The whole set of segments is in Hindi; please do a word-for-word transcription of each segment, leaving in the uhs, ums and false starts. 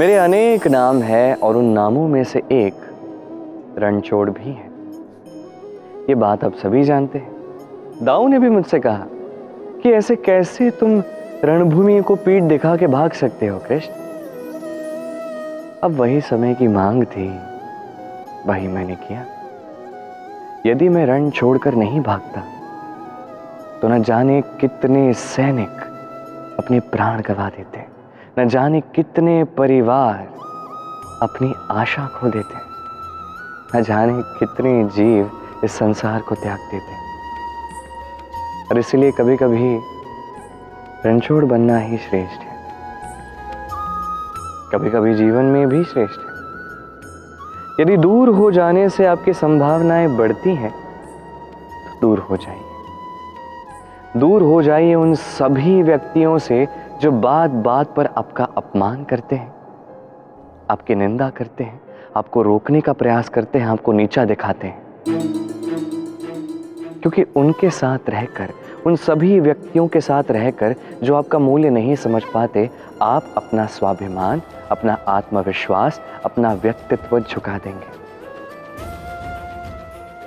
मेरे अनेक नाम हैं और उन नामों में से एक रणछोड़ भी है। ये बात आप सभी जानते हैं। दाऊ ने भी मुझसे कहा कि ऐसे कैसे तुम रणभूमि को पीठ दिखा के भाग सकते हो कृष्ण। अब वही समय की मांग थी, वही मैंने किया। यदि मैं रण छोड़कर नहीं भागता तो न जाने कितने सैनिक अपने प्राण गंवा देते, न जाने कितने परिवार अपनी आशा खो देते, न जाने कितने जीव इस संसार को त्याग देते। और इसलिए कभी कभी रणछोड़ बनना ही श्रेष्ठ है, कभी कभी जीवन में भी श्रेष्ठ है। यदि दूर हो जाने से आपकी संभावनाएं बढ़ती हैं तो दूर हो जाइए। दूर हो जाइए उन सभी व्यक्तियों से जो बात बात पर आपका अपमान करते हैं, आपकी निंदा करते हैं, आपको रोकने का प्रयास करते हैं, आपको नीचा दिखाते हैं। क्योंकि उनके साथ रहकर, उन सभी व्यक्तियों के साथ रहकर जो आपका मूल्य नहीं समझ पाते, आप अपना स्वाभिमान, अपना आत्मविश्वास, अपना व्यक्तित्व झुका देंगे।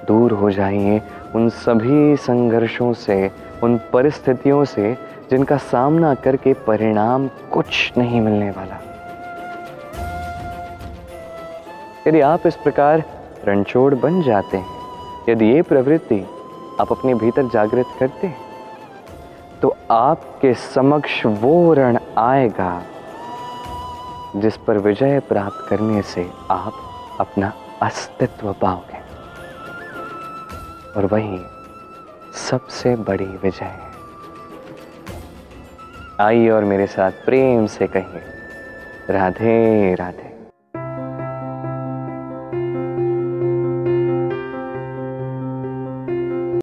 दूर हो जाइए उन सभी संघर्षों से, उन परिस्थितियों से जिनका सामना करके परिणाम कुछ नहीं मिलने वाला। यदि आप इस प्रकार रणछोड़ बन जाते हैं, यदि ये प्रवृत्ति आप अपने भीतर जागृत करते हैं, तो आपके समक्ष वो रण आएगा जिस पर विजय प्राप्त करने से आप अपना अस्तित्व पाओगे, और वही सबसे बड़ी विजय है। आइए और मेरे साथ प्रेम से कहिए राधे राधे।